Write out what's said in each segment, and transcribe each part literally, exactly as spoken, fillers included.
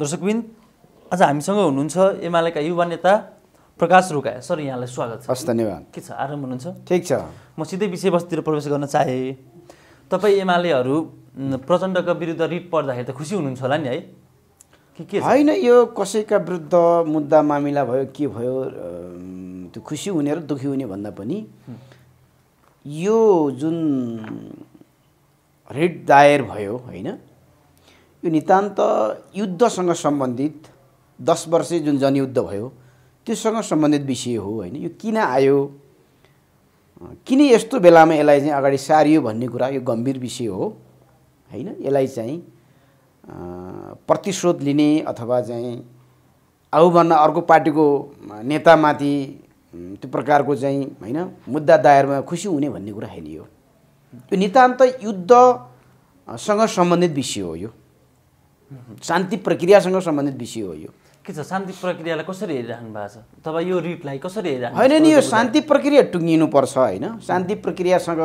दर्शकबिन आज हामीसँग हुनुहुन्छ एमालेका युवा नेता प्रकाश रुकाय। सर, यहाँलाई स्वागत छ। हस्, धन्यवाद। के छ, आराम हुनुहुन्छ? ठिक छ। म सिधै विषयवस्तुतिर प्रवेश गर्न चाहे। तपाईँ एमालेहरू प्रचण्डका विरुद्ध रिट पर्दाखेरि त खुसी हुनुहुन्छ होला नि है? के के हैन, यो कसैका विरुद्ध मुद्दा मामिला भयो के भयो त्यो खुसी हुने र दुखी हुने भन्दा पनि यो जुन रिट दायर भयो हैन, यो नितान्त युद्धसँग सम्बन्धित दस वर्षे जुन जनयुद्ध भयो त्यससँग सम्बन्धित विषय हो हैन। यो किन आयो, किन यस्तो बेलामा यसलाई चाहिँ अगाडि सारियो भन्ने कुरा यो गम्भीर विषय हो हैन। यसलाई चाहिँ प्रतिशोध लिने अथवा चाहिँ आउभन्दा अर्को पार्टीको नेतामाथि त्यो प्रकारको चाहिँ हैन मुद्दा दायरमा खुसी हुने भन्ने कुरा हैन। यो यो नितान्त युद्धसँग सम्बन्धित विषय हो। यो शान्ति प्रक्रियासँग सम्बन्धित विषय हो। यो के छ, शान्ति प्रक्रियालाई कसरी हेरिराख्नु भएको छ तपाईँ? यो रिटलाई कसरी हेरिराख्नु भएको छ? हैन नि, यो शान्ति प्रक्रिया टुङ्गिनुपर्छ हैन। शान्ति प्रक्रियासँग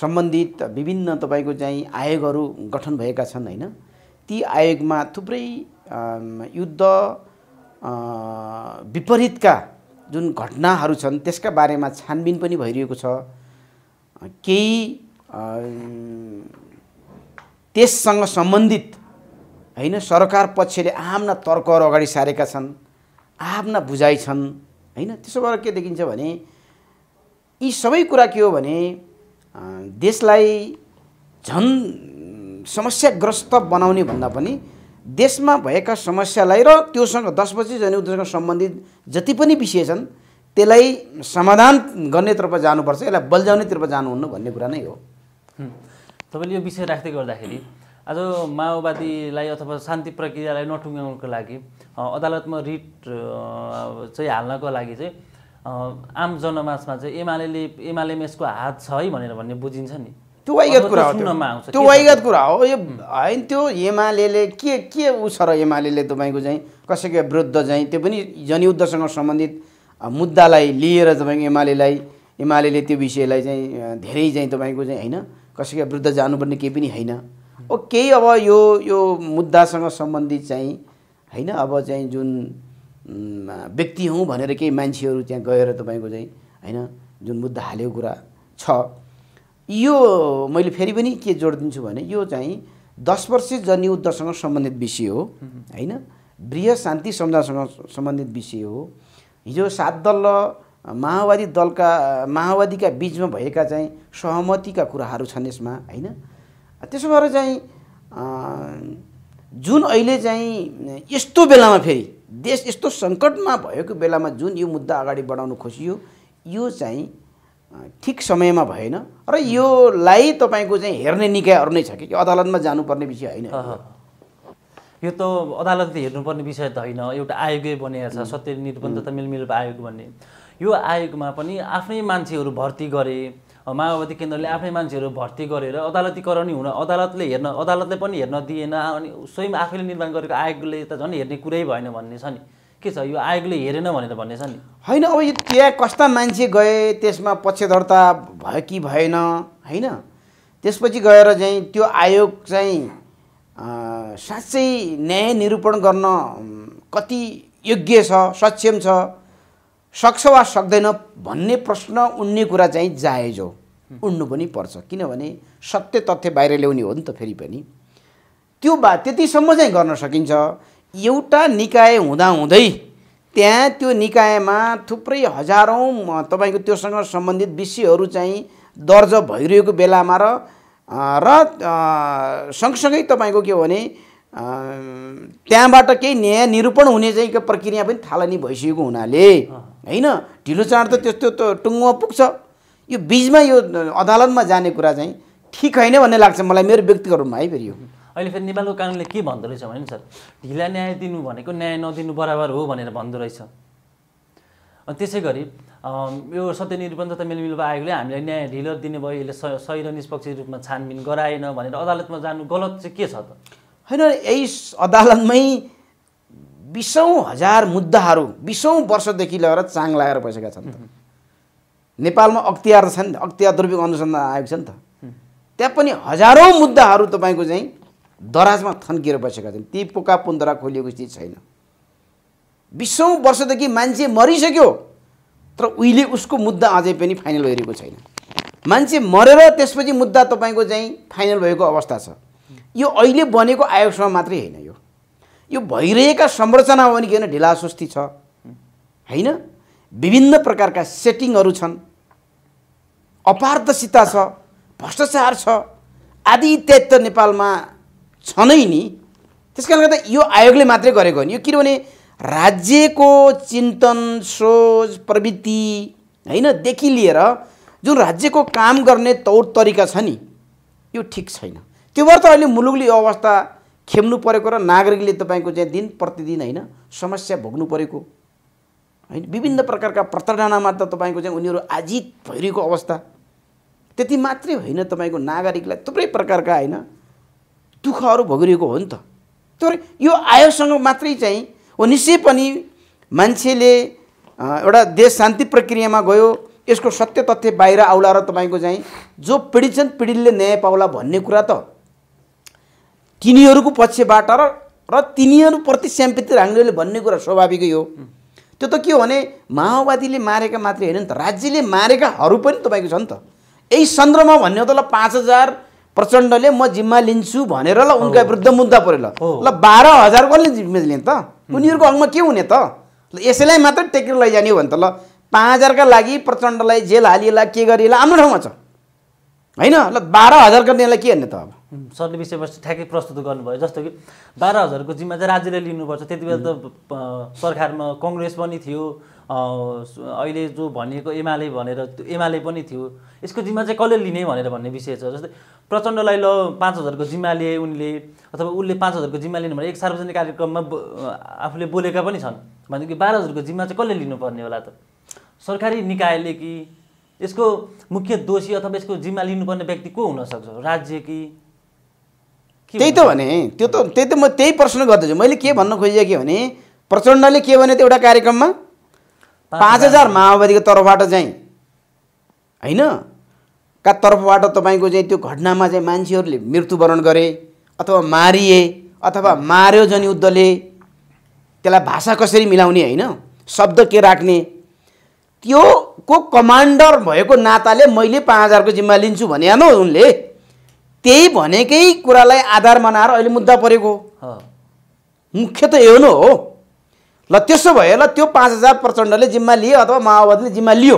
सम्बन्धित विभिन्न तपाईँको चाहिँ आयोगहरू गठन भएका छन् हैन। ती आयोगमा थुप्रै युद्ध विपरीतका जुन घटनाहरू छन् त्यसका बारेमा छानबिन पनि भइरहेको छ। केही त्यससँग सम्बन्धित हैन सरकार पक्षले आफ्ना तर्कहरू अगाडि सारेका छन्, आफ्ना बुझाइ छन् हैन। त्यसो भएर के देखिन्छ भने यी सबै कुरा के हो भने देशलाई झन् समस्याग्रस्त बनाउने भन्दा पनि देशमा भएका समस्यालाई र त्योसँग दस वर्षे जनयुद्धसँग सम्बन्धित जति पनि विषय छन् त्यसलाई समाधान गर्नेतर्फ जानुपर्छ, यसलाई बल्झाउनेतर्फ जानुहुन्न भन्ने कुरा नै हो। तपाईँले यो विषय राख्दै गर्दाखेरि आज माओवादीलाई अथवा शान्ति प्रक्रियालाई नटुङ्ग्याउनको लागि अदालतमा रिट चाहिँ हाल्नको लागि चाहिँ आम जनमासमा चाहिँ एमालेले एमालेमा यसको हात छ है भनेर भन्ने बुझिन्छ नि। त्यो वाइगत कुरा हो, त्यो वाइगत कुरा हो। यो हैन, त्यो एमालेले के के उ छ र एमालेले तपाईँको चाहिँ कसैको विरुद्ध चाहिँ त्यो पनि जनयुद्धसँग सम्बन्धित मुद्दालाई लिएर तपाईँको एमालेलाई एमालेले त्यो विषयलाई चाहिँ धेरै चाहिँ तपाईँको चाहिँ हैन कसैको विरुद्ध जानुपर्ने केही पनि हैन। ओ केही अब यो यो मुद्दासँग सम्बन्धित चाहिँ हैन अब चाहिँ जुन व्यक्ति हुँ भनेर केही मान्छेहरू त्यहाँ गएर तपाईको चाहिँ हैन जुन मुद्दा हालेको कुरा छ। यो मैले फेरि पनि के जोड्दिन्छु भने यो चाहिँ दस वर्षे जनयुद्धसँग सम्बन्धित विषय हो हैन। बृहत् शान्ति सम्झौतासँग सम्बन्धित विषय हो। हिजो सात दल र माओवादी दलका माओवादीका बीचमा भएका चाहिँ सहमतिका कुराहरू छन् यसमा हैन। त्यसो भएर चाहिँ जुन अहिले चाहिँ यस्तो बेलामा फेरि देश यस्तो सङ्कटमा भएको बेलामा जुन यो मुद्दा अगाडि बढाउन खोजियो यो चाहिँ ठिक समयमा भएन र योलाई तपाईँको चाहिँ हेर्ने निकायहरू नै छ कि अदालतमा जानुपर्ने विषय होइन। यो त अदालतले हेर्नुपर्ने विषय त होइन, एउटा आयोगै बनेको छ, सत्य निरपन्थता मेलमिलाप आयोग भन्ने। यो आयोगमा पनि आफ्नै मान्छेहरू भर्ती गरे, माओवादी केन्द्रले आफ्नै मान्छेहरू भर्ती गरेर अदालतीकरण हुन अदालतले हेर्न अदालतले पनि हेर्न दिएन। अनि स्वयं आफैले निर्माण गरेको आयोगले त झन् हेर्ने कुरै भएन भन्ने छ नि। के छ, यो आयोगले हेरेन भनेर भन्ने छ नि हैन। अब यो त्यहाँ कस्ता मान्छे गए, त्यसमा पक्षधरता भयो कि भएन हैन, त्यसपछि गएर चाहिँ त्यो आयोग चाहिँ साँच्चै न्याय निरूपण गर्न कति योग्य छ, सक्षम छ, सक्छ वा सक्दैन भन्ने प्रश्न उड्ने कुरा चाहिँ जायज हो, उड्नु पनि पर्छ। किनभने सत्य तथ्य बाहिर ल्याउने हो नि त। फेरि पनि त्यो बा त्यतिसम्म चाहिँ गर्न सकिन्छ। एउटा निकाय हुँदाहुँदै त्यहाँ त्यो निकायमा थुप्रै हजारौँ तपाईँको त्योसँग सम्बन्धित विषयहरू चाहिँ दर्ज भइरहेको बेलामा र र सँगसँगै तपाईँको के हो भने त्यहाँबाट केही न्याय निरूपण हुने चाहिँ प्रक्रिया पनि थालनी भइसकेको हुनाले हैन ढिलो चाँड त त्यस्तो त टुङ्गोमा पुग्छ। यो बीचमा यो अदालतमा जाने कुरा चाहिँ ठिक होइन भन्ने लाग्छ मलाई, मेरो व्यक्तिगत रूपमा है। फेरि यो अहिले फेरि नेपालको कानुनले के भन्दो रहेछ भने नि सर, ढिला न्याय दिनु भनेको न्याय नदिनु बराबर हो भनेर भन्दो रहेछ। अनि त्यसै गरी यो सत्य निरपन्थता मेलमिलाप आयोगले हामीलाई न्याय ढिलो दिने भयो, यसले सही र निष्पक्ष रूपमा छानबिन गराएन भनेर अदालतमा जानु गलत चाहिँ के छ त? हैन, यही अदालतमै बीसौँ हजार मुद्दाहरू बीसौँ वर्षदेखि लगेर चाङ लागेर बसेका छन् त। नेपालमा अख्तियार छन्, अख्तियार दुर्विक अनुसन्धान आयोग छ नि त, त्यहाँ पनि हजारौँ मुद्दाहरू तपाईँको चाहिँ दराजमा थन्किएर बसेका छन्। ती पोका पुन्दरा खोलिएको स्थिति छैन। बीसौं वर्षदेखि मान्छे मरिसक्यो तर उहिले उसको मुद्दा अझै पनि फाइनल भएको छैन। मान्छे मरेर त्यसपछि मुद्दा तपाईको चाहिँ फाइनल भएको अवस्था छ। यो अहिले बनेको आयोगसम्म मात्रै हैन, यो यो भइरहेका संरचना हो नि, किन ढिलासुस्ती छ हैन, विभिन्न प्रकारका सेटिङहरु छन्, अपारदर्शिता छ, भ्रष्टाचार छ आदि इत्यादि नेपालमा छनै नि। त्यसकारण गर्दा यो आयोगले मात्रै गरेको हो नि। यो किनभने राज्यको चिन्तन, सोच, प्रवृत्ति हैन देखि लिएर जुन राज्यको काम गर्ने तौर तरिका छ नि, यो ठीक छैन। त्यो भएर त अहिले मुलुकले यो अवस्था खेम्नु परेको र नागरिकले तपाईको चाहिँ दिन प्रतिदिन हैन समस्या भोग्नु परेको हैन। विभिन्न प्रकारका प्रताडनामा त तपाईको चाहिँ उनीहरु आजित भइरहेको अवस्था। त्यति मात्रै होइन, तपाईको नागरिकलाई थुप्रै प्रकारका हैन दुःखहरु भोगिरहेको हो नि त। तर यो आयोगसँग मात्रै चाहिँ हो निश्चय पनि मान्छेले एउटा देश शान्ति प्रक्रियामा गयो, यसको सत्य तथ्य बाहिर आउला र तपाईको चाहिँ जो पीडित छन् पीडितले न्याय पाउला भन्ने कुरा त तिनीहरुको पक्षबाट र र तिनीहरुप्रति सम्पत्ति राख्नेले भन्ने कुरा स्वाभाविकै हो। त्यो त के हो भने माओवादीले मारेका मात्रै हैन नि त, राज्यले मारेकाहरु पनि तपाईको छ नि त। यही सन्दर्भमा भन्ने हो त ल पाँच हजार प्रचण्डले म जिम्मा लिन्छु भनेर ल उनका विरुद्ध मुद्दा पर्यो ल ल बाह्र हजार कसले जिम्मा लिने त? उनीहरूको हकमा के हुने त? ल यसैलाई मात्र टेकेर लैजाने हो भने त ल पाँच हजारका लागि प्रचण्डलाई जेल हालिएला, के गरिएला, हाम्रो ठाउँमा छ हैन। ल बाह्र हजार गर्नेलाई के हेर्ने त? अब सरले विषयवस्तु ठ्याक्कै प्रस्तुत गर्नुभयो। जस्तो कि बाह्र हजारको जिम्मा चाहिँ राज्यले लिनुपर्छ। त्यति बेला त सरकारमा कङ्ग्रेस पनि थियो, अहिले जो भनिएको एमाले भनेर त्यो एमाले पनि थियो। यसको जिम्मा चाहिँ कसले लिने भनेर भन्ने विषय छ। जस्तै प्रचण्डलाई ल पाँच हजारको जिम्मा लिए उनले, अथवा उसले पाँच हजारको जिम्मा लिनु भने एक सार्वजनिक कार्यक्रममा आफूले बोलेका पनि छन्, भनेदेखि बाह्र हजारको जिम्मा चाहिँ कसले लिनुपर्ने होला त? सरकारी निकायले कि? यसको मुख्य दोषी अथवा यसको जिम्मा लिनुपर्ने व्यक्ति को हुनसक्छ? राज्य कि? त्यही त भने त्यो त त्यही त म त्यही प्रश्न गर्दैछु। मैले के भन्न खोजेँ के भने प्रचण्डले के भने त्यो एउटा कार्यक्रममा पाँच हजार माओवादीको तर्फबाट चाहिँ हैन का तर्फबाट तपाईको चाहिँ त्यो घटनामा चाहिँ मान्छेहरुले मृत्युवरण गरे अथवा मारिए अथवा मार्यो जनयुद्धले। त्यसलाई भाषा कसरी मिलाउने हैन, शब्द के राख्ने, त्यो को कमान्डर भएको नाताले मैले पाँच हजारको जिम्मा लिन्छु भने न उनले त्यही भनेकै कुरालाई आधार बनाएर अहिले मुद्दा परेको मुख्य त यो न हो। ल त्यसो भए ल त्यो पाँच हजार प्रचण्डले जिम्मा लिए अथवा माओवादीले जिम्मा लियो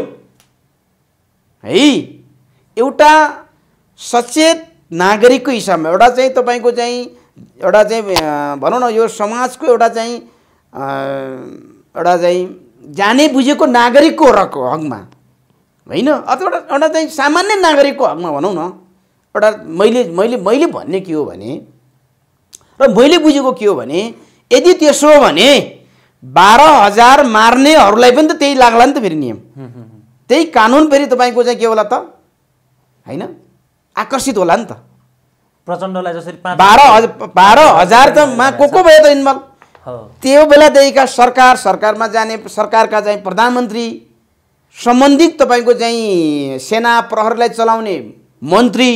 है, एउटा सचेत नागरिकको हिसाबमा एउटा चाहिँ तपाईको चाहिँ एउटा चाहिँ भनौँ न यो समाजको एउटा चाहिँ एउटा चाहिँ जाने बुझेको नागरिकको हकमा हैन, अथवा एउटा चाहिँ सामान्य नागरिकको हकमा भनौँ न एउटा मैले मैले मैले भन्ने के हो भने र मैले बुझेको के हो भने यदि त्यसो हो भने बाह्र हजार मार्नेहरूलाई पनि त त्यही लाग्ला नि त। फेरि नियम त्यही कानुन फेरि तपाईको चाहिँ के होला त हैन, आकर्षित होला नि त। प्रचण्डलाई जसरी बाह्र हजार त मा को को भयो त इन्भल्भ? त्यो बेलादेखिका सरकार, सरकारमा जाने सरकारका चाहिँ प्रधानमन्त्री, सम्बन्धित तपाईको चाहिँ सेना प्रहरीलाई चलाउने मन्त्री,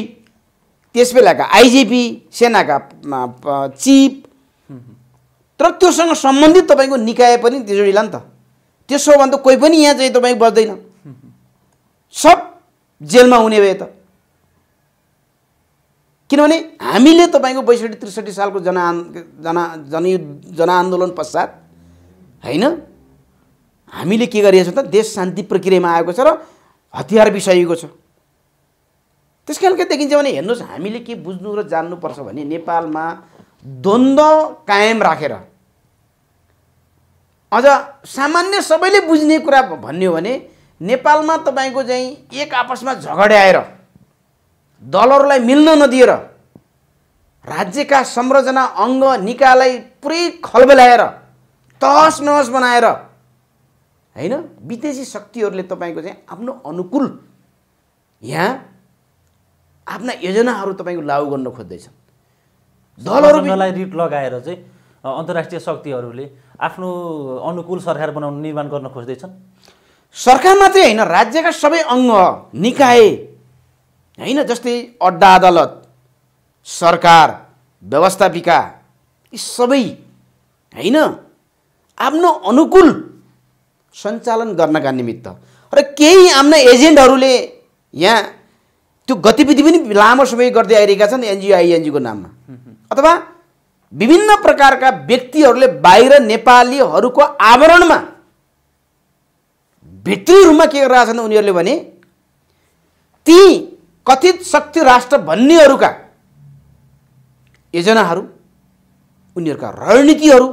त्यस बेलाका आइजिपी, सेनाका चिफ, तर त्योसँग सम्बन्धित तपाईको निकाय पनि जोडिला नि त। त्यसो भने त कोही पनि यहाँ चाहिँ तपाईँ बस्दैन, सब जेलमा हुने भए त। किनभने हामीले तपाईँको बैसठी त्रिसठी सालको जना जना जनयुद्ध जनआन्दोलन पश्चात हैन हामीले के गरिएको छ त? देश शान्ति प्रक्रियामा आएको छ र हतियार बिसाइएको छ। त्यस कारण के देखिन्छ भने हेर्नुहोस्, हामीले के बुझ्नु र जान्नुपर्छ भने नेपालमा द्वन्द्व कायम राखेर अझ सामान्य सबैले बुझ्ने कुरा भन्ने हो भने नेपालमा तपाईको चाहिँ एक आपसमा झगड्याएर दलहरूलाई मिल्न नदिएर राज्यका संरचना, अङ्ग, निकायलाई पुरै खलबलाएर तहस नहस बनाएर हैन विदेशी शक्तिहरूले तपाईको चाहिँ आफ्नो अनुकूल यहाँ आफ्ना योजनाहरू तपाईको लागू गर्न खोज्दैछन्। दलहरूलाई रिट लगाएर चाहिँ अन्तर्राष्ट्रिय शक्तिहरूले आफ्नो अनुकूल सरकार बनाउन निर्माण गर्न खोज्दैछन्। सरकार मात्रै हैन, राज्यका सबै अङ्ग निकाय हैन, जस्तै अड्डा अदालत, सरकार, व्यवस्थापिका यी सबै हैन आफ्नो अनुकूल सञ्चालन गर्नका निमित्त र केही आफ्ना एजेन्टहरूले यहाँ त्यो गतिविधि पनि लामो समय गर्दै आइरहेका छन् एनजीओ आईएनजी को नाममा अथवा विभिन्न प्रकारका व्यक्तिहरूले बाहिर नेपालीहरूको आवरणमा भित्री रूपमा के गरिरहेका छन् उनीहरूले भने ती कथित शक्ति राष्ट्र भन्नेहरूका योजनाहरू उनीहरूका रणनीतिहरू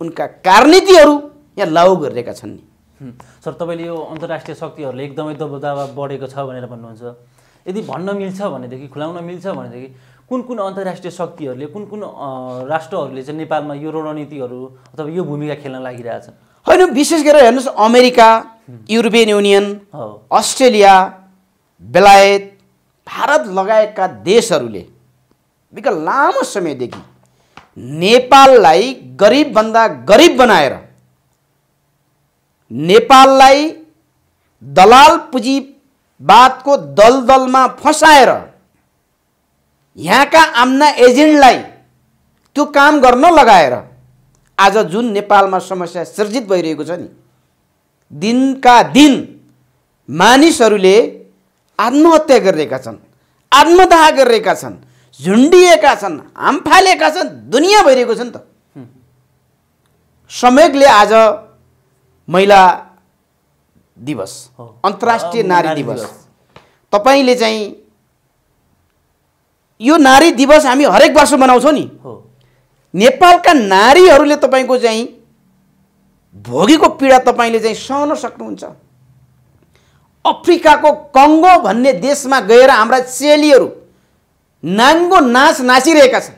उनका कार्यनीतिहरू यहाँ लागू गरिरहेका छन्। सर तपाईले यो अन्तर्राष्ट्रिय शक्तिहरूले एकदमै दबदबा बढेको छ भनेर भन्नुहुन्छ, यदि भन्न मिल्छ भनेदेखि खुलाउन मिल्छ भनेदेखि कुन कुन अन्तर्राष्ट्रिय शक्तिहरूले कुन कुन राष्ट्रहरूले चाहिँ नेपालमा यो रणनीतिहरू अथवा यो भूमिका खेल्न लागिरहेछन्? हैन, विशेष गरेर हेर्नुस् अमेरिका, युरोपियन युनियन, अस्ट्रेलिया, बेलायत, भारत लगायतका देशहरूले विगत लामो समयदेखि नेपाललाई गरिबभन्दा गरिब बनाएर नेपाललाई दलाल पुँजीवादको दलदलमा फसाएर यहाँका आम्ना एजेन्टलाई त्यो काम गर्न लगाएर आज जुन नेपालमा समस्या सृजित भइरहेको छ नि, दिनका दिन मानिसहरूले आत्महत्या गरिरहेका छन्, आत्मदाह गरिरहेका छन्, झुन्डिएका छन्, हामफालेका छन्, दुनिया भइरहेको छ नि त। संयोगले आज महिला दिवस, अन्तर्राष्ट्रिय नारी दिवस, तपाईले चाहिँ यो नारी दिवस हामी हरेक वर्ष मनाउँछौं नि, नेपालका नारीहरूले तपाईको चाहिँ भोगेको पीडा तपाईले चाहिँ सहन सक्नुहुन्छ। अफ्रिकाको कंगो भन्ने देशमा गएर हाम्रा चेलीहरू नाङ्गो नाच नाचिरहेका छन्।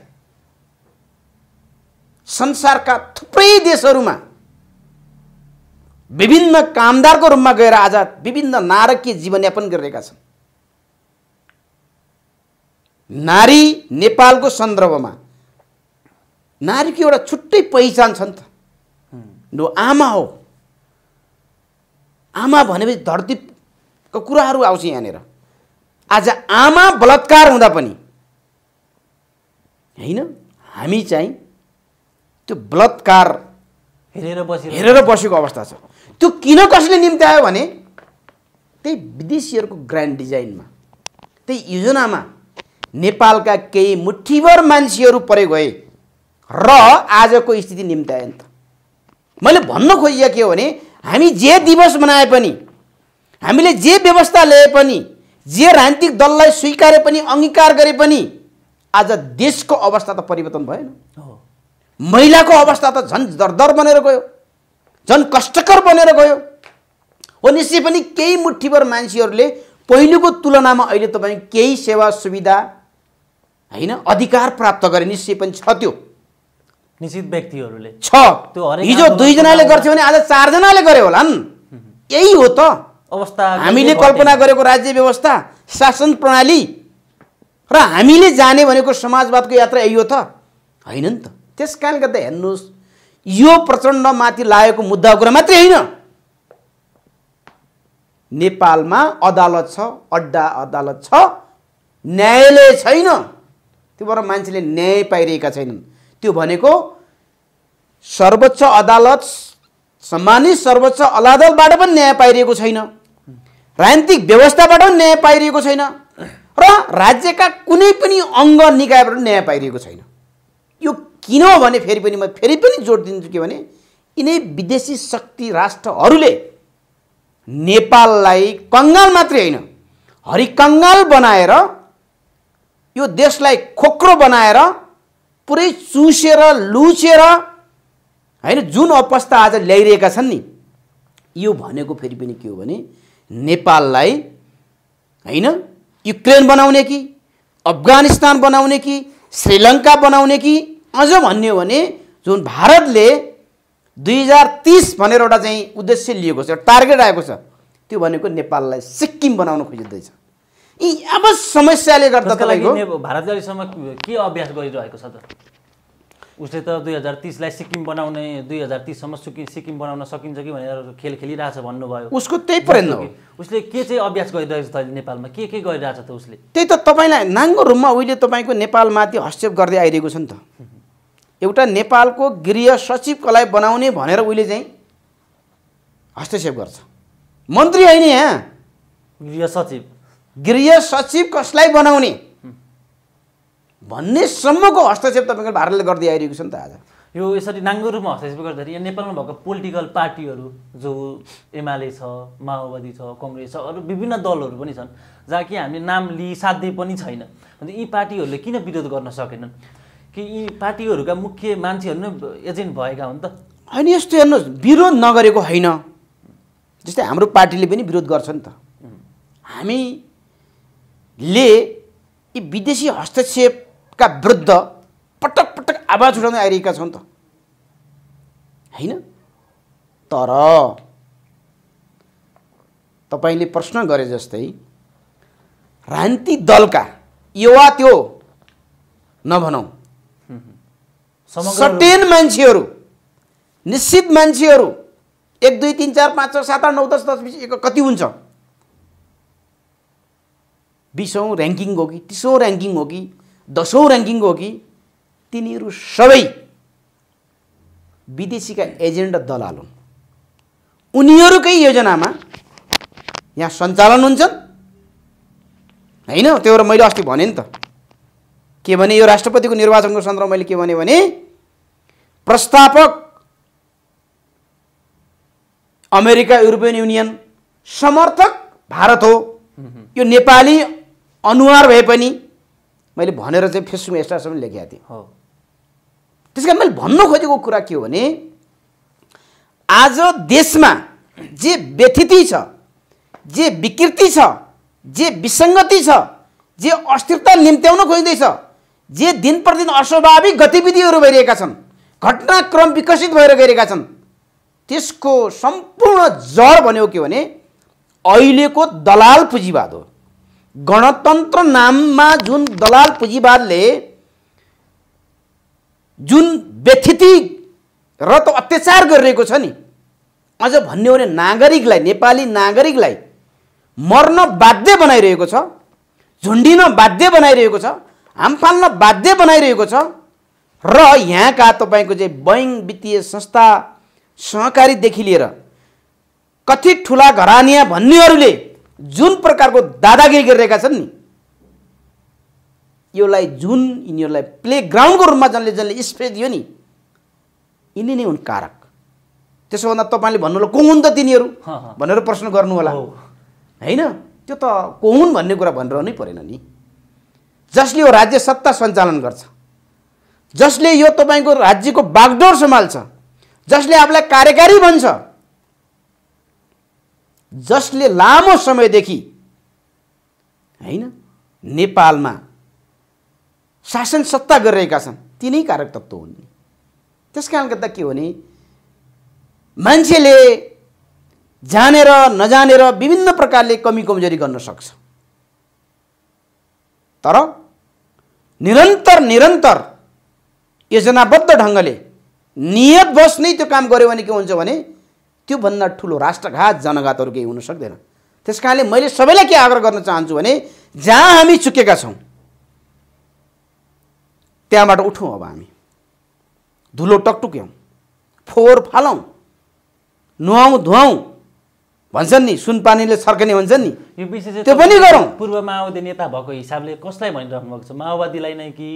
संसारका थुप्रै देशहरूमा विभिन्न कामदारको रूपमा गएर आज विभिन्न नारकीय जीवनयापन गरिरहेका छन्। नारी नेपालको सन्दर्भमा नारीको एउटा छुट्टै पहिचान छ नि त, जो आमा हो, आमा भनेपछि धरतीको कुराहरू आउँछ यहाँनिर। आज आमा बलात्कार हुँदा पनि हैन हामी चाहिँ त्यो बलात्कार हेरेर बसेको हेरेर बसेको अवस्था छ। त्यो किन कसले निम्ति आयो भने त्यही विदेशीहरूको ग्रान्ड डिजाइनमा, त्यही योजनामा नेपालका केही मुठीभर मान्छेहरू परे गए र आजको स्थिति निम्ति आयो नि त। मैले भन्न खोजेको के हो भने हामी जे दिवस मनाए पनि, हामीले जे व्यवस्था लिए पनि, जे राजनीतिक दललाई स्वीकारे पनि, अंगीकार गरे पनि आज देशको अवस्था त परिवर्तन भएन। महिलाको अवस्था त झन् दरदर बनेर गयो, झन् कष्टकर बनेर गयो। भनेपछि पनि केही मुठीभर मान्छेहरूले पहिलेको तुलनामा अहिले तपाईँ केही सेवा सुविधा हैन अधिकार प्राप्त गरे, निश्चय पनि छ। त्यो निश्चित व्यक्तिहरूले छ, हिजो दुई जनाले गर्थ्यो भने आज चार जनाले गरे होला नि, यही हो त अवस्था। हामीले कल्पना गरेको राज्य व्यवस्था, शासन प्रणाली र हामीले जाने भनेको समाजवादको यात्रा यही हो त, हैन नि त। त्यसकारण गर्दा हेर्नुस् यो प्रचण्डमाथि लागेको मुद्दा कुरा मात्रै हैन, नेपालमा अदालत छ, अड्डा अदालत छ, न्यायालय छैन, त्यो भएर मान्छेले न्याय पाइरहेका छैनन्। त्यो भनेको सर्वोच्च अदालत, सम्मानित सर्वोच्च अदालतबाट पनि न्याय पाइरहेको छैन, राजनीतिक व्यवस्थाबाट पनि न्याय पाइरहेको छैन र राज्यका कुनै पनि अङ्ग निकायबाट न्याय पाइरहेको छैन। यो किन हो भने फेरि पनि म फेरि पनि जोड दिन्छु के भने यिनै विदेशी शक्ति राष्ट्रहरूले नेपाललाई कंगाल मात्रै हैन, हरिकंगाल बनाएर यो देशलाई खोक्रो बनाएर पुरै चुसेर लुचेर हैन जुन अवस्था आज ल्याइरहेका छन् नि, यो भनेको फेरि पनि के हो भने नेपाललाई हैन युक्रेन बनाउने कि, अफगानिस्तान बनाउने कि, श्रीलङ्का बनाउने कि, अझ भन्ने हो भने जुन भारतले दुई हजार तीस भनेर एउटा चाहिँ उद्देश्य लिएको छ, टार्गेट आएको छ, त्यो भनेको नेपाललाई सिक्किम बनाउन खोजिँदैछ। यी अब समस्याले गर्दा भारतले अहिलेसम्म के अभ्यास गरिरहेको छ त? उसले त दुई हजार तीसलाई सिक्किम बनाउने दुई हजार तीससम्म सिक्किम बनाउन सकिन्छ कि भनेर खेल खेलिरहेछ भन्नुभयो। उसको त्यही परेन हो, उसले के चाहिँ अभ्यास गरिरहेछ त नेपालमा, के के गरिरहेछ त उसले? त्यही त तपाईँलाई नाङ्गो रूपमा उहिले तपाईँको नेपालमाथि हस्तक्षेप गर्दै आइरहेको छ नि त। एउटा नेपालको गृह सचिवकोलाई बनाउने भनेर उहिले चाहिँ हस्तक्षेप गर्छ, मन्त्री होइन यहाँ गृह सचिव, गृह सचिव कसलाई बनाउने भन्ने सम्मको हस्तक्षेप तपाईँको भारतले गर्दै आइरहेको छ नि त। आज यो यसरी नाङ्गो रूपमा हस्तक्षेप गर्दाखेरि यहाँ नेपालमा भएको पोलिटिकल पार्टीहरू जो एमाले छ, माओवादी छ, कङ्ग्रेस छ, अरू विभिन्न दलहरू पनि छन् जहाँ कि हामीले नाम लिइ साध्यै पनि छैन, अन्त यी पार्टीहरूले किन विरोध गर्न सकेनन्? कि यी पार्टीहरूका मुख्य मान्छेहरू नै एजेन्ट भएका हुन् त? होइन, यस्तो हेर्नुहोस्, विरोध नगरेको होइन, जस्तै हाम्रो पार्टीले पनि विरोध गर्छ नि त। हामीले यी विदेशी हस्तक्षेप का विरुद्ध पटक पटक आवाज उठाउँदै आइरहेका छौँ त, हैन? तर तपाईले प्रश्न गरे जस्तै राजनीति दलका युवा त्यो नभनौ सटेन मान्छेहरू, निश्चित मान्छेहरू एक दुई तीन चार पाँच छ सात आठ नौ दस दस बीस कति हुन्छ, बीसौं र्याङ्किङ हो कि तीसौं र्याङ्किङ हो कि दसौं र्याङ्किङ हो कि, तिनीहरू सबै विदेशीका एजेन्ट दलाल हुन्। उनीहरूकै योजनामा यहाँ सञ्चालन हुन्छन्, होइन? त्यो र मैले अस्ति भने नि त, के भने यो राष्ट्रपतिको निर्वाचनको सन्दर्भमा मैले के भने भने प्रस्तावक अमेरिका युरोपियन युनियन, समर्थक भारत हो, यो नेपाली अनुहार भए पनि मैले भनेर चाहिँ फेसबुकमा एक्स्ट्रासम्म लेखेको थिएँ। हो, त्यस कारण मैले भन्नु खोजेको कुरा के हो भने आज देशमा जे व्यथिति छ, जे विकृति छ, जे विसङ्गति छ, जे अस्थिरता निम्त्याउन खोज्दैछ, जे दिन प्रतिदिन अस्वाभाविक गतिविधिहरू भइरहेका छन्, घटनाक्रम विकसित भएर गइरहेका छन्, त्यसको सम्पूर्ण जड भन्यो के भने अहिलेको दलाल पुँजीवाद हो। गणतन्त्र नाममा जुन दलाल पुँजीवादले जुन व्यथिति र त अत्याचार गरिरहेको छ नि, अझ भन्ने हो भने नागरिकलाई, नेपाली नागरिकलाई मर्न बाध्य बनाइरहेको छ, झुन्डिन बाध्य बनाइरहेको छ, हाम फाल्न बाध्य बनाइरहेको छ। र यहाँका तपाईँको चाहिँ बैंक, वित्तीय संस्था, सहकारीदेखि लिएर कथित ठुला घरानिया भन्नेहरूले जुन प्रकारको दादागिरी गरिरहेका छन् नि, योलाई जुन यिनीहरूलाई प्लेग्राउन्डको रूपमा जनले जनले स्पेस दियो नि, यिनी नै हुन् कारक। त्यसो भन्दा तपाईँले भन्नु होला को हुन् त तिनीहरू भनेर प्रश्न गर्नु होला, होइन? त्यो त को हुन् भन्ने कुरा भनिरहनै परेन नि। जसले यो राज्य सत्ता सञ्चालन गर्छ, जसले यो तपाईँको राज्यको बागडोर सम्हाल्छ, जसले आफूलाई कार्यकारी भन्छ, जसले लामो समयदेखि, हैन, नेपालमा शासन सत्ता गरिरहेका छन्, तिनै कारक तत्त्व हुन्। त्यस कारण गर्दा के हो भने मान्छेले जानेर नजानेर विभिन्न प्रकारले कमी कमजोरी गर्न सक्छ, तर निरन्तर निरन्तर योजनाबद्ध ढङ्गले नियत बस नै त्यो काम गर्यो भने के हुन्छ भने त्यो भन्दा ठुलो राष्ट्रघात, जनघातहरु केही हुन सक्दैन। त्यसकारणले मैले सबैलाई के आग्रह गर्न चाहन्छु भने जहाँ हामी चुकेका छौं त्यहाँबाट उठौं। अब हामी धुलो टकटुक्यौं, फोहोर फालौं, नुहाउँ धुवाउँ भन्छन् नि, सुनपानीले छर्कने भन्छन् नि, यो विषय त्यो पनि गरौं। पूर्व माओवादी नेता भएको हिसाबले कसलाई भनिराख्नु भएको छ? माओवादीलाई नै कि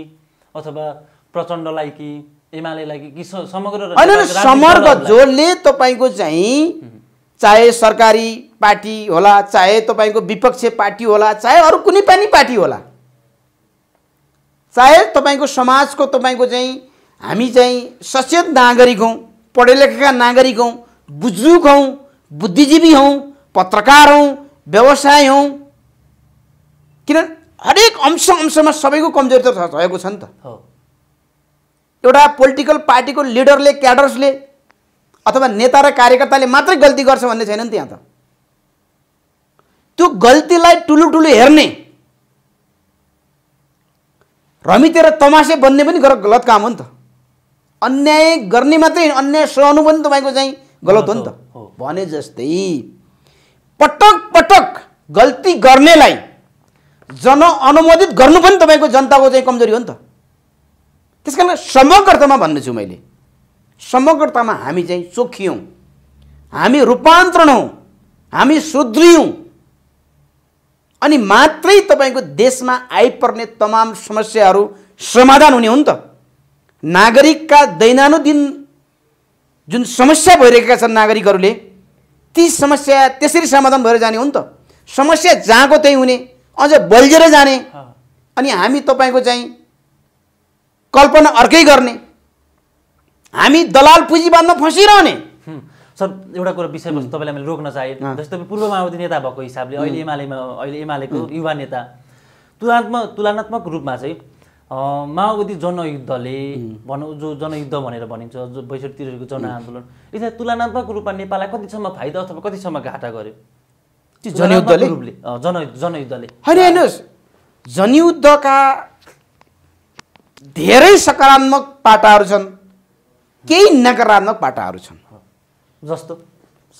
अथवा प्रचण्डलाई कि एमालेलाई? समग्र समर्ग जोडले तपाईँको चाहिँ चाहे सरकारी पार्टी होला, चाहे तपाईँको विपक्षी पार्टी होला, चाहे अरू कुनै पनि पार्टी होला, चाहे तपाईँको समाजको तपाईँको चाहिँ हामी चाहिँ सचेत नागरिक हौँ, पढे लेखेका नागरिक हौँ, बुजुर्ग हौँ, बुद्धिजीवी हौँ, पत्रकार हौँ, व्यवसाय हौँ, किन हरेक अंश अंशमा सबैको कमजोरी त भएको छ नि त। एउटा पोलिटिकल पार्टीको लिडरले, क्याडर्सले अथवा नेता र कार्यकर्ताले मात्रै गल्ती गर्छ भन्ने छैन नि त्यहाँ त। त्यो गल्तीलाई टुलुटुलु हेर्ने, रमितेर तमासे बन्ने पनि गलत काम हो नि त। अन्याय गर्ने मात्रै अन्याय सहनु पनि तपाईको चाहिँ गलत हो नि त। भने जस्तै पटक पटक गल्ती गर्नेलाई जन अनुमोदित गर्नु पनि तपाईको जनताको चाहिँ कमजोरी हो नि त। त्यसकारण समग्रतामा भन्ने छु मैले, समग्रतामा हामी चाहिँ चोखियौं, हामी रूपान्तरण हौं, हामी सुध्रियौं अनि मात्रै तपाईको देशमा आइपर्ने तमाम समस्याहरू समाधान हुने हो नि त। नागरिकका दैनानुदिन जुन समस्या भइरहेका छन् नागरिकहरूले ती समस्या त्यसरी समाधान भएर जाने हो नि त। समस्या जहाँको त्यही हुने, अझ बल्झेर जाने अनि हामी तपाईको चाहिँ कल्पना अर्कै गर्ने, हामी दलाल पुँजीवादमा फसिरहने। सर एउटा कुरा विषयवस्तु तपाईलाई मैले रोक्न चाहे, जस्तो तपाईँ पूर्व माओवादी नेता भएको हिसाबले अहिले एमालेमा अहिले एमालेको युवा नेता तुलनात्मक तुलनात्मक रूपमा चाहिँ माओवादी जनयुद्धले भनौँ जो जनयुद्ध भनेर भनिन्छ जो बैसठीतिरको जनआन्दोलन यसले तुलनात्मक रूपमा नेपाललाई कतिसम्म फाइदा अथवा कतिसम्म घाटा गर्यो? त्यो जनयुद्धले जन जनयुद्धले होइन, हेर्नुहोस् जनयुद्धका धेरै सकारात्मक पाटाहरू छन्, केही नकारात्मक पाटाहरू छन्। जस्तो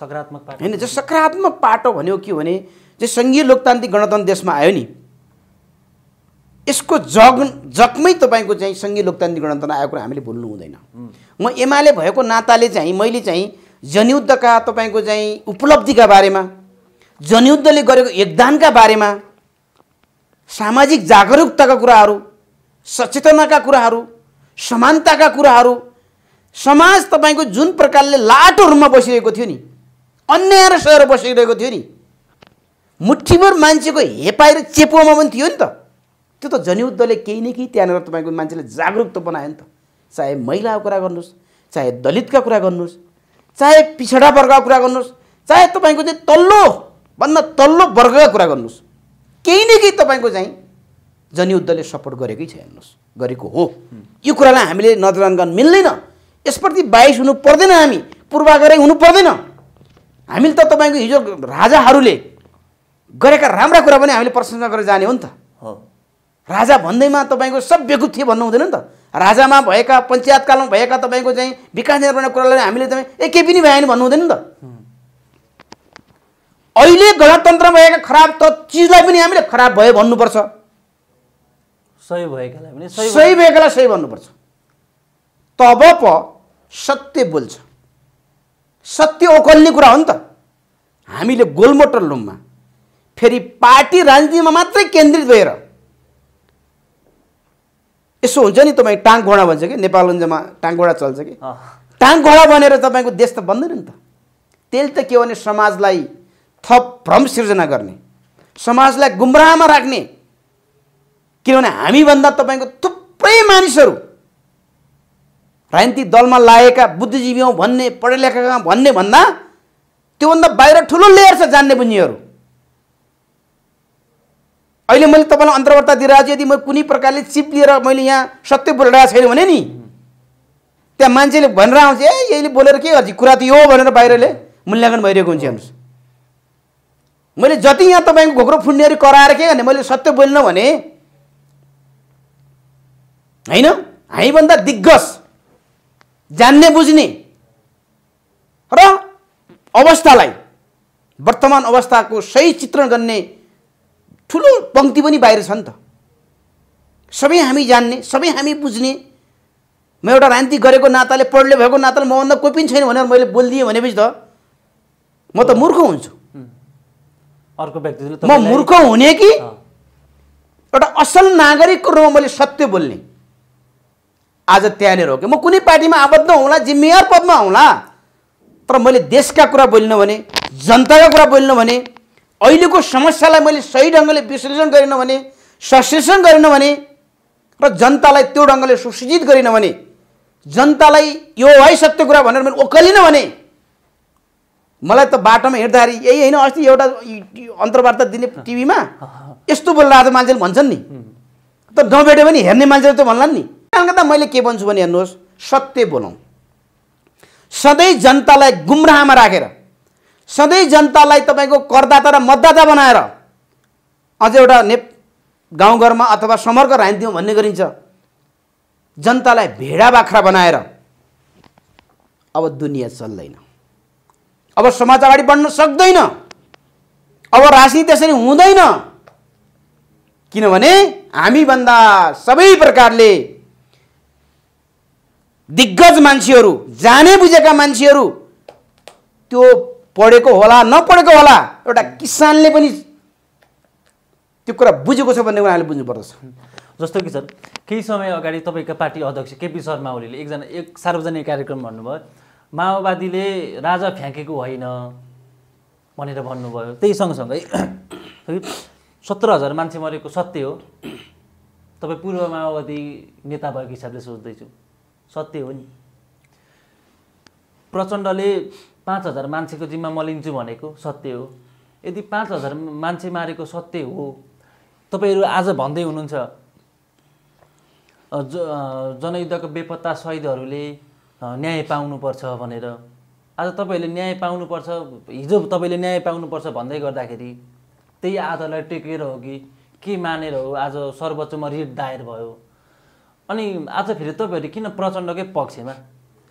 सकारात्मक पाटो हैन, जो सकारात्मक पाटो भन्यो के भने जे संघीय लोकतान्त्रिक गणतन्त्र देशमा आयो नि यसको जग जगमै तपाईको चाहिँ संघीय लोकतान्त्रिक गणतन्त्र आएको हामीले भुल्नु हुँदैन। म एमाले भएको नाताले चाहिँ मैले चाहिँ जनयुद्धका तपाईको चाहिँ उपलब्धिका बारेमा, जनयुद्धले गरेको योगदानका बारेमा, सामाजिक जागरुकताका कुराहरू, सचेतनाका कुराहरू, समानताका कुराहरू, समाज तपाईको जुन प्रकारले लाटो रूपमा बसिरहेको थियो नि, अन्याय र सहर बसिरहेको थियो नि, मुठीभर मान्छेको हेपाइ र चेपुवामा पनि थियो नि त। त्यो त जनयुद्धले केही न केही त्यहाँनिर तपाईको मान्छेले जागरुक त बनायो नि त। चाहे महिलाको कुरा गर्नुहोस्, चाहे दलितका कुरा गर्नुहोस्, चाहे पिछडा वर्गको कुरा गर्नुहोस्, चाहे तपाईँको चाहिँ तल्लो भन्दा तल्लो वर्गको कुरा गर्नुहोस्, केही न केही तपाईँको चाहिँ जनयुद्धले सपोर्ट गरेकै छ, हेर्नुहोस् गरेको हो। यो कुरालाई हामीले नजरअन्दाज गर्न मिल्दैन, यसप्रति बाइस हुनु पर्दैन, हामी पूर्वाग्रही हुनु पर्दैन। हामीले त तपाईको हिजो राजाहरूले गरेका राम्रा कुरा पनि हामीले प्रशंसा गरेर जाने हो नि त। राजा भन्दैमा तपाईको सब बेकुब थिए भन्नु हुँदैन नि त। राजामा भएका पञ्चायतकालमा भएका तपाईँको चाहिँ विकास निर्माण कुरालाई हामीले त ए केही पनि भएन भन्नु हुँदैन नि त। अहिले गणतन्त्रमा भएका खराब त चिजलाई पनि हामीले खराब भयो भन्नुपर्छ, सही भएकालाई पनि सही भएकालाई सही भन्नुपर्छ। तब प सत्य बोल्छ, सत्य ओकल्ने कुरा हो नि त। हामीले गोलमोटर लुममा फेरि पार्टी राजनीतिमा मात्रै केन्द्रित भएर यसो हुन्छ नि, तपाईँ टाङ घोडा भन्छ कि नेपालमा टाङ घोडा चल्छ कि टाङ घोडा बनेर तपाईँको देश त बन्दैन नि त। त्यसले त के भने समाजलाई थप भ्रम सिर्जना गर्ने, समाजलाई गुमराहमा राख्ने, किनभने हामीभन्दा तपाईँको थुप्रै मानिसहरू राजनीतिक दलमा लागेका बुद्धिजीवी हौ भन्ने, पढे लेखेका भन्ने भन्दा त्योभन्दा बाहिर ठुलो लेयर छ जान्ने बुझ्नेहरू। अहिले मैले तपाईँलाई अन्तर्वार्ता दिइरहेको छु, यदि म कुनै प्रकारले चिप लिएर मैले यहाँ सत्य बोलिरहेको छैन भने नि त्यहाँ मान्छेले भनेर आउँछ ए यसले बोलेर के गर्छ, कुरा त यो हो भनेर बाहिरले मूल्याङ्कन भइरहेको हुन्छ। हेर्नुहोस् मैले जति यहाँ तपाईँको घोक्रो फुन्नेहरू कराएर के गर्ने, मैले सत्य बोल्न भने होइन, हामीभन्दा दिग्गज जान्ने बुझ्ने र अवस्थालाई वर्तमान अवस्थाको सही चित्रण गर्ने ठुलो पंक्ति पनि बाहिर छ नि त। सबै हामी जान्ने, सबै हामी बुझ्ने, म एउटा राजनीति गरेको नाताले पढ्ने भएको नाताले मभन्दा कोही पनि छैन भनेर मैले बोलिदिएँ भनेपछि त म त मूर्ख हुन्छु। अर्को व्यक्तिले त म मूर्ख हुने कि एउटा असल नागरिकको रूपमा मैले सत्य बोल्ने आज तैयार हो कि म कुनै पार्टीमा आबद्ध होला, जिम्मेवार पदमा होला, तर मैले देशका कुरा बोल्न भने, जनताका कुरा बोल्न भने, अहिलेको समस्यालाई मैले सही ढंगले विश्लेषण गरेन भने, संश्लेषण गरेन भने र जनतालाई त्यो ढंगले सुसूचित गरेन भने, जनतालाई यो है सत्य कुरा भनेर मैले ओकलिन भने मलाई त बाटोमा हिँड्दाखेरि यही होइन अस्ति एउटा अन्तर्वार्ता दिने टिभीमा यस्तो बोलिरहेको मान्छेले भन्छन् नि, त नभेटे पनि हेर्ने मान्छेले त भन्लान् नि। मैले के भन्छु भने हेर्नुहोस्, सत्य बोलौँ, सधैँ जनतालाई गुमराहमा राखेर, सधैँ जनतालाई तपाईको करदाता र मतदाता बनाएर अझ एउटा ने गाउँघरमा अथवा समग्र राजनीतिमा भन्ने गरिन्छ, जनतालाई भेडा बाख्रा बनाएर अब दुनिया चल्दैन, अब समाज अगाडि बढ्न सक्दैन, अब राजनीति त्यसरी हुँदैन, किनभने हामी भन्दा सबै प्रकारले दिग्गज मान्छेहरु, जाने बुझेका मान्छेहरु, त्यो पढेको होला नपढेको होला, एउटा किसानले पनि त्यो कुरा बुझेको छ भन्ने कुरा हामीले बुझ्नु पर्दछ। जस्तो कि सर केही समय अगाडि तपाईका पार्टी अध्यक्ष केपी शर्मा ओलीले एकजना एक सार्वजनिक कार्यक्रम भन्नुभयो माओवादीले राजा फ्याँकेको होइन भनेर भन्नुभयो। त्यही सँगसँगै सत्र हजार मान्छे मरेको सत्य हो, तपाईँ पूर्व माओवादी नेता भएको हिसाबले सोच्दैछु, सत्य हो नि। प्रचण्डले पाँच हजार मान्छेको जिम्मा म लिन्छु भनेको सत्य हो, यदि पाँच हजार मान्छे मारेको सत्य हो, तपाईहरू आज भन्दै हुनुहुन्छ ज जनयुद्धको बेपत्ता शहीदहरूले न्याय पाउनुपर्छ भनेर। आज तपाईहरूले न्याय पाउनुपर्छ, हिजो तपाईले न्याय पाउनुपर्छ भन्दै गर्दाखेरि त्यही आधारलाई टेकेर हो कि के मानेर हो आज सर्वोच्चमा रिट दायर भयो। अनि आज फेरि तपाईहरू किन प्रचण्डकै पक्षमा,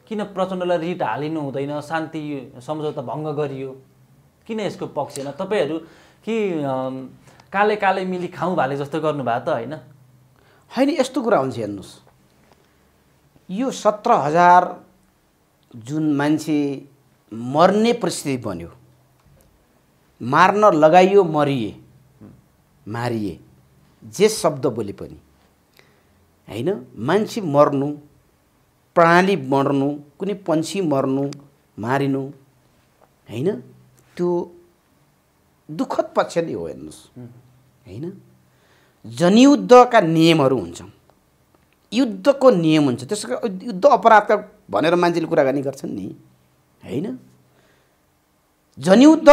किन प्रचण्डलाई रिट हालिनु हुँदैन, शान्ति सम्झौता भङ्ग गरियो, किन यसको पक्ष होइन? तपाईहरू कि काले काले मिली खाउँ भाले जस्तो गर्नुभएको त होइन? होइन, यस्तो कुरा हुन्छ। हेर्नुहोस्, यो सत्र हजार जुन मान्छे मर्ने परिस्थिति बन्यो, मार्न लगाइयो, मरिए, मारिए, जे शब्द बोले पनि होइन, मान्छे मर्नु, प्राणी मर्नु, कुनै पंक्षी मर्नु, मारिनु होइन, त्यो दुःखद पक्ष नै हो। हेर्नुहोस् होइन, जनयुद्धका नियमहरू हुन्छन्, युद्धको नियम हुन्छ, त्यसको युद्ध अपराधका भनेर मान्छेले कुराकानी गर्छन् नि होइन। जनयुद्ध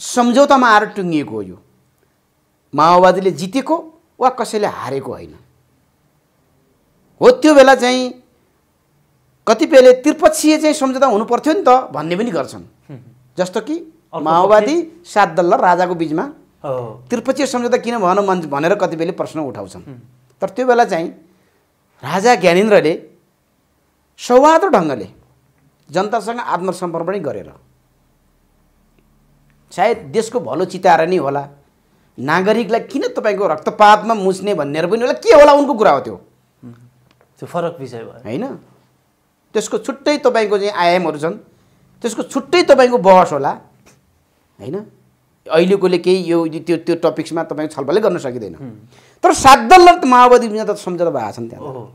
सम्झौतामा आएर टुङ्गिएको हो, यो माओवादीले जितेको वा कसैले हारेको होइन हो। त्यो बेला चाहिँ कतिपयले त्रिपक्षीय चाहिँ सम्झौता हुनुपर्थ्यो नि त भन्ने पनि गर्छन्, जस्तो कि माओवादी सात दल र राजाको बिचमा त्रिपक्षीय सम्झौता किन भएन भनेर कतिपयले प्रश्न उठाउँछन्। तर त्यो बेला चाहिँ राजा ज्ञानेन्द्रले सौहार्द ढङ्गले जनतासँग आत्मसमर्पण गरेर, सायद देशको भलो चिताएर नै होला, नागरिकलाई किन तपाईँको रक्तपातमा मुछ्ने भन्नेहरू पनि होला, के होला उनको कुरा हो, त्यो त्यो फरक विषय भयो होइन। त्यसको छुट्टै तपाईको चाहिँ आयामहरु छन्, त्यसको छुट्टै तपाईको बहस होला हैन, अहिलेकोले केही यो त्यो त्यो टपिक्समा तपाईको छलफलै गर्न सकिदैन। तर सात दल र माओवादी बिना त सम्झौता भएको छ नि, त्यहाँ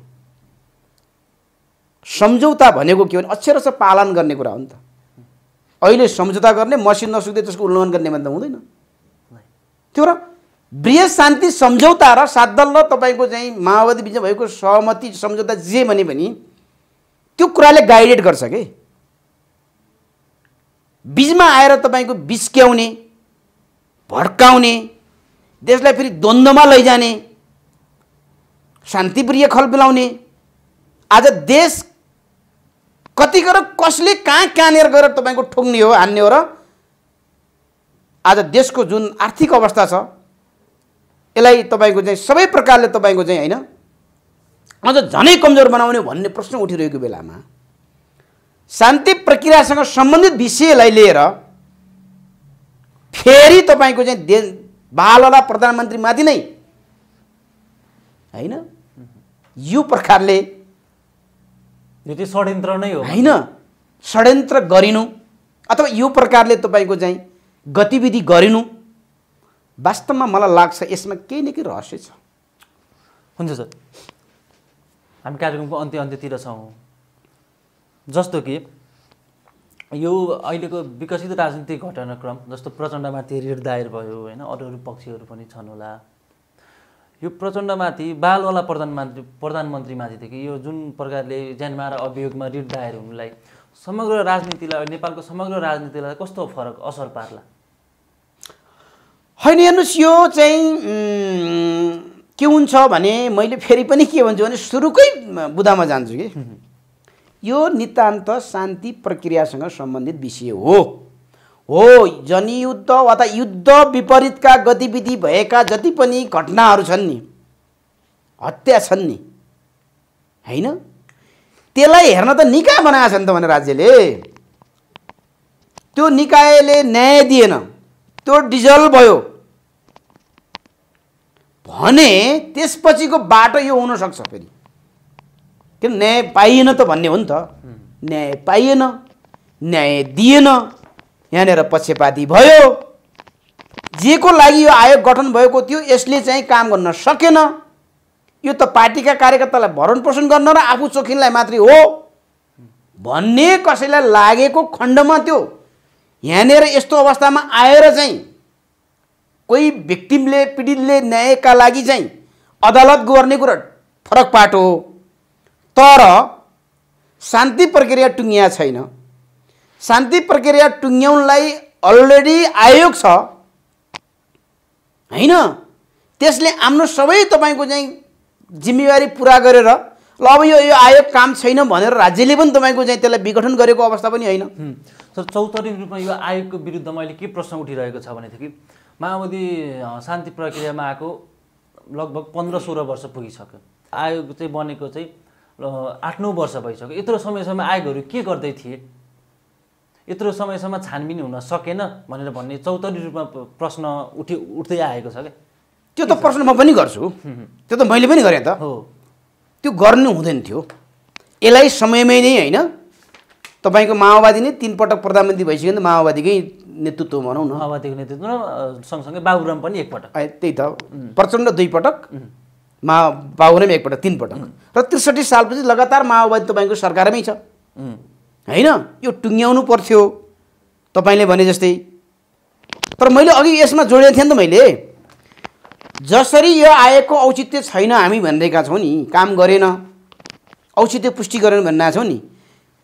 सम्झौता भनेको के हो भने अक्षरश पालन गर्ने कुरा हो नि त। अहिले सम्झौता गर्ने मसिन नसुक्दै त्यसको उल्लङ्घन गर्ने भन्दा हुँदैन त्यो। र बृहत शान्ति सम्झौता र सात दल र तपाईको चाहिँ माओवादी बिचमा भएको सहमति सम्झौता जे भने पनि त्यो कुराले गाइडेड गर्छ के। बीचमा आएर तपाईको बिस्क्याउने, भड्काउने, देशलाई फेरि द्वन्द्वमा लैजाने, शान्तिप्रिय खलबिलाउने, आज देश कति गरेर कसले कहाँ कहाँनिर गएर तपाईको ठोक्ने हो, हान्ने हो र आज देशको जुन आर्थिक अवस्था छ यसलाई तपाईको चाहिँ सबै प्रकारले तपाईको चाहिँ हैन अझ झनै कमजोर बनाउने भन्ने प्रश्न उठिरहेको बेलामा शान्ति प्रक्रियासँग सम्बन्धित विषयलाई लिएर फेरि तपाईको चाहिँ दे बालला प्रधानमन्त्रीमाथि नै हैन यो प्रकारले यो चाहिँ षड्यन्त्र नै हो हैन। षड्यन्त्र गरिनु अथवा यो प्रकारले तपाईको चाहिँ गतिविधि गरिनु वास्तवमा मलाई लाग्छ यसमा केही न केही रहस्य छ। हुन्छ सर, हामी कार्यक्रमको अन्त्य अन्त्यतिर छौँ। जस्तो कि यो अहिलेको विकसित राजनीतिक घटनाक्रम, जस्तो प्रचण्डमाथि रिट दायर भयो होइन, अरू अरू पक्षहरू पनि छन् होला, यो प्रचण्डमाथि बालवाला प्रधानमन्त्री प्रधानमन्त्रीमाथिदेखि यो जुन प्रकारले ज्यानमारा अभियोगमा रिट दायर हुनुलाई समग्र राजनीतिलाई, नेपालको समग्र राजनीतिलाई कस्तो फरक असर पार्ला? होइन, हेर्नुहोस् यो चाहिँ के हुन्छ भने मैले फेरि पनि के भन्छु भने सुरुकै बुदामा जान्छु कि यो नितान्त शान्ति प्रक्रियासँग सम्बन्धित विषय हो। हो जनयुद्ध वा त युद्ध विपरीतका गतिविधि भएका जति पनि घटनाहरू छन् नि, हत्या छन् नि होइन, त्यसलाई हेर्न त निकाय बनाएको छ नि त भने राज्यले त्यो निकायले न्याय दिएन, त्यो डिजल्भ भयो भने त्यसपछिको बाटो यो हुन सक्छ फेरि, किन न्याय पाइएन त भन्ने हो नि त। न्याय पाइएन, न्याय दिएन, यहाँनिर पक्षपाती भयो, जेको लागि यो आयोग गठन भएको थियो यसले चाहिँ काम गर्न सकेन। यो त पार्टीका कार्यकर्तालाई भरण पोषण गर्न र आफू चोखिनलाई मात्रै हो भन्ने कसैलाई लागेको खण्डमा त्यो यहाँनिर यस्तो अवस्थामा आएर चाहिँ कोही भिक्टिमले पीडितले न्यायका लागि चाहिँ अदालत गर्ने कुरा फरक पाटो हो, तर शान्ति प्रक्रिया टुङ्गिया छैन। शान्ति प्रक्रिया टुङ्ग्याउनलाई अलरेडी आयोग छ हैन, त्यसले आफ्नो सबै तपाईको चाहिँ जिम्मेवारी पूरा गरेर ल अब यो यो आयोग काम छैन भनेर राज्यले पनि तपाईको चाहिँ त्यसलाई विघटन गरेको अवस्था पनि हैन। सर चौतर्फी रूपमा यो आयोगको विरुद्धमा अहिले के प्रश्न उठिरहेको छ भने थियो कि माओवादी शान्ति प्रक्रियामा आएको लगभग पन्ध्र सोह्र वर्ष पुगिसक्यो, आयोग चाहिँ बनेको चाहिँ आठ नौ वर्ष भइसक्यो। यत्रो समयसम्म आयोगहरू के गर्दै थिए, यत्रो समयसम्म छानबिन हुन सकेन भनेर भन्ने चौतर्फी रूपमा प्रश्न उठि उठ्दै आएको छ क्या? त्यो त प्रश्न म पनि गर्छु, त्यो त मैले पनि गरेँ त हो, त्यो गर्नु हुँदैन थियो। यसलाई समयमै नै हैन, तपाईको माओवादी नै तीन पटक प्रधानमन्त्री भइसक्यो नि, माओवादीकै नेतृत्व भनौँ न, माओवादीको नेतृत्व सँगसँगै बाबुराम पनि एकपटक, त्यही त प्रचण्ड दुई पटक, मा बाबुराम एकपटक, तीन पटक र त्रिसठी सालपछि लगातार माओवादी तपाईको सरकारमै छ हैन। यो टुङ्ग्याउनु पर्थ्यो तपाईले भने जस्तै, तर मैले अघि यसमा जोडेको थिएँ नि त मैले, जसरी यो आएको औचित्य छैन हामी भनिरहेका छौँ नि, काम गरेन, औचित्य पुष्टि गरेन भनिरहेका छौँ नि,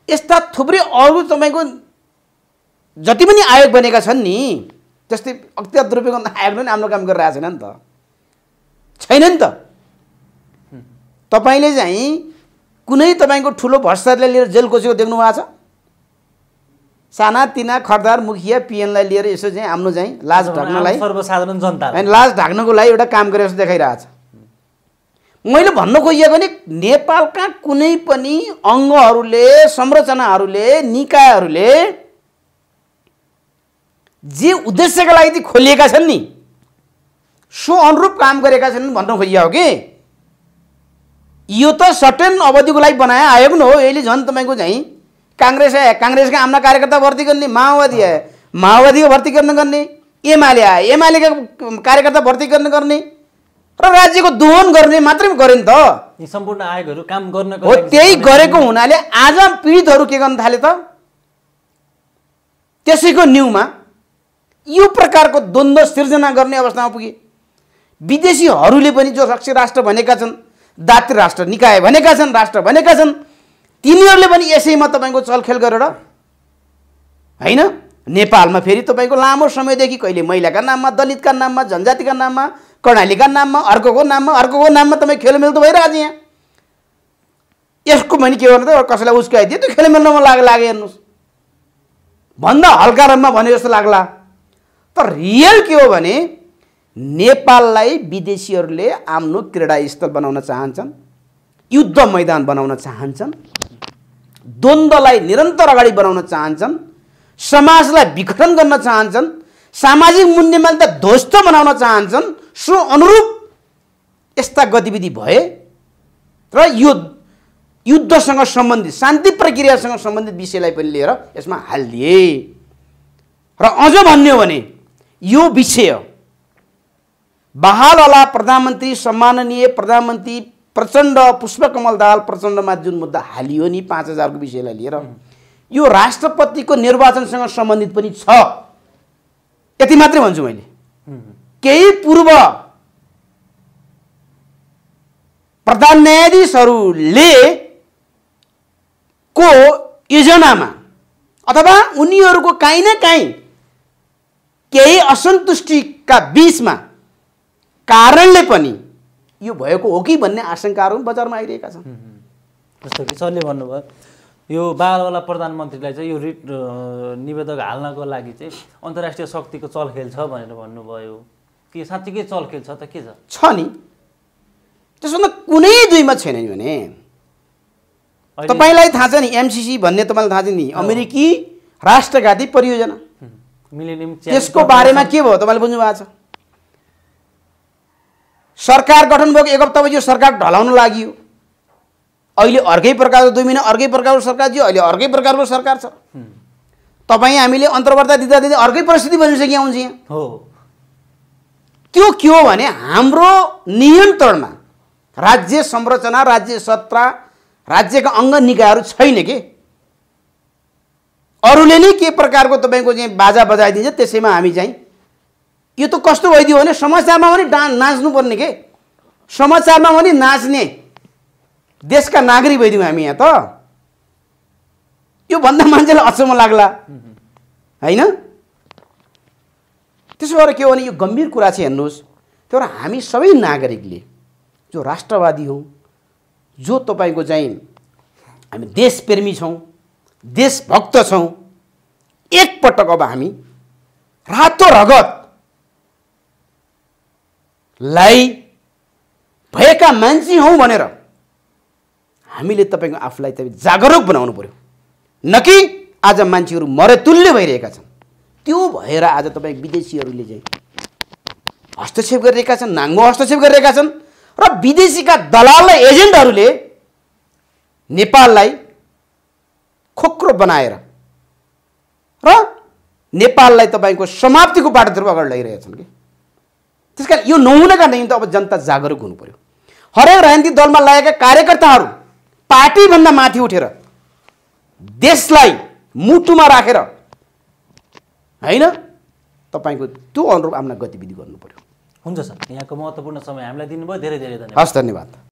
यस्ता थुप्रै अरू तपाईँको जति पनि आयोग बनेका छन् नि, जस्तै अख्तियार दुरुपयोग आयोगले पनि आफ्नो काम गरिरहेको छैन नि त, छैन नि त। तपाईँले चाहिँ कुनै तपाईँको ठुलो भ्रष्टाचारलाई लिएर जेल कोसेको देख्नु भएको छ? सानातिना खरदार मुखिया पिएनलाई लिएर यसो चाहिँ हाम्रो चाहिँ लाज ढाक्नलाई, सर्वसाधारण जनता अनि लाज ढाक्नको लागि एउटा काम गरेर जस्तो देखाइरहेछ। मैले भन्न खोजेको नि नेपालका कुनै पनि अङ्गहरूले, संरचनाहरूले, निकायहरूले जे उद्देश्यका लागि खोलिएका छन् नि सो अनुरूप काम गरेका छन् भन्न खोजिया हो कि? यो त सर्टेन अवधिको लागि बनाए आयो पनि हो, यसले झन् तपाईँको चाहिँ कांग्रेस आए कांग्रेस का आम्ना कार्यकर्ता भर्ती करने, माओवादी आए माओवादी को भर्ती करने करने, एमाले आए एमाले का कार्यकर्ता भर्ती करने करने, राज्य को दोहन करने मात्र करें तो संपूर्ण आयोग काम करने हो। त्यही गरेको हुनाले आज पीडितहरु के गर्न थाले त त्यसैको न्यूमा यो प्रकारको द्वन्द्व सिर्जना गर्ने अवस्थामा पुगे। विदेशीहरुले पनि जो रक्षी राष्ट्र भनेका छन्, दात्री राष्ट्र निकाय भनेका छन्, राष्ट्र भनेका छन्, तिनीहरूले पनि यसैमा तपाईको चलखेल गरेर हैन नेपालमा फेरि तपाईको लामो समयदेखि कहिले महिलाका नाममा, दलितका नाममा, जनजातिका नाममा, कर्णालीका नाममा, अर्कोको नाममा अर्कोको नाममा तपाई खेलमेल त भइरहेछ। यहाँ यसको भने के गर्नु त कसैलाई उस्काइदियो त्यो खेलमेलमा लाग लागे हेर्नुस् भन्दा हल्का रममा भने जस्तो लाग्ला, तर रियल के हो भने नेपाललाई विदेशीहरूले आफ्नो क्रीडास्थल बनाउन चाहन्छन्, युद्ध मैदान बनाउन चाहन्छन्, द्वन्द्वलाई निरन्तर अगाडि बढाउन चाहन्छन्, समाजलाई विघटन गर्न चाहन्छन्, सामाजिक मूल्यमानता ध्वस्त बनाउन चाहन्छन्। सो अनुरूप यस्ता गतिविधि भए र यो युद्धसँग सम्बन्धित, शान्ति प्रक्रियासँग सम्बन्धित विषयलाई पनि लिएर यसमा हालिदिए। र अझ भन्ने हो भने यो विषय बहालवाला प्रधानमन्त्री, सम्माननीय प्रधानमन्त्री प्रचण्ड, पुष्पकमल दाहाल प्रचण्डमा जुन मुद्दा हालियो नि पाँच हजारको विषयलाई लिएर, यो राष्ट्रपतिको निर्वाचनसँग सम्बन्धित पनि छ। यति मात्रै भन्छु मैले, केही पूर्व प्रधान न्यायाधीशहरूले को योजनामा अथवा उनीहरूको काहीँ न काहीँ केही असन्तुष्टिका बीचमा कारणले पनि यो भएको हो कि भन्ने आशंकाहरू बजारमा आइरहेका छन्। जस्तो कि सरले भन्नुभयो यो बालवाला प्रधानमन्त्रीलाई चाहिँ यो रिट निवेदक हाल्नको लागि चाहिँ अन्तर्राष्ट्रिय शक्तिको चलखेल छ भनेर भन्नुभयो, के साँच्चीकै चलखेल छ त? के छ छ नि, त्यसो भन्दा कुनै दुईमा छैन नि भने तपाईलाई थाहा छ नि एमसीसी भन्ने तपाईलाई थाहा छ नि अमेरिकी राष्ट्रघाती परियोजना मिलेनियम त्यसको बारेमा के भयो तपाईले बुझ्नु भएको छ। सरकार गठन भएको एक हप्तापछि यो सरकार ढलाउन लाग्यो। अहिले अर्कै प्रकारको दुई महिना अर्कै प्रकारको सरकार थियो, अहिले अर्कै प्रकारको सरकार छ। तपाईँ हामीले अन्तर्वार्ता दिँदा दिँदै अर्कै परिस्थिति बनिसक्यो आउँछ यहाँ हो। त्यो के हो भने हाम्रो नियन्त्रणमा राज्य संरचना, राज्य सत्ता, राज्यका अङ्ग निकायहरू छैन के। अरूले नै के प्रकारको तपाईको चाहिँ बाजा बजाइदिन्छ त्यसैमा हामी चाहिँ यो त कस्तो भइदियो भने समाचारमा पनि डान्स नाच्नुपर्ने के, समाचारमा पनि नाच्ने देशका नागरिक भइदियौँ हामी। यहाँ त यो भन्दा मान्छेलाई अचम्म लाग्ला होइन। त्यसो भएर के हो भने यो गम्भीर कुरा चाहिँ हेर्नुहोस्। त्यो हामी सबै नागरिकले जो राष्ट्रवादी हौ, जो तपाईको चाहिँ हामी देशप्रेमी छौँ, देशभक्त छौँ, एकपटक अब हामी रातो रगतलाई भएका मान्छे हौँ भनेर हामीले तपाईँको आफूलाई त जागरुक बनाउनु पर्यो, न कि आज मान्छेहरू मरेतुल्य भइरहेका छन्। त्यो भएर आज तपाईँ विदेशीहरूले चाहिँ हस्तक्षेप गरिरहेका छन्, नाङ्गो हस्तक्षेप गरिरहेका छन् र विदेशीका दलाल एजेन्टहरूले नेपाललाई खोक्रो बनाएर र नेपाललाई तपाईको समाप्तिको बाटोतर्फ अगाडि लगिरहेछन् कि। त्यस कारण यो नहुनका निम्ति अब जनता जागरुक हुनु पर्यो। हरेक राजनीतिक दलमा लागेका कार्यकर्ताहरू पार्टीभन्दा माथि उठेर देशलाई मुटुमा राखेर होइन तपाईको त्यो अनुरूप आफ्ना गतिविधि गर्नु पर्यो। हुन्छ सर, यहाँको महत्त्वपूर्ण समय हामीलाई दिनुभयो, धेरै धेरै धन्यवाद। हस्, धन्यवाद।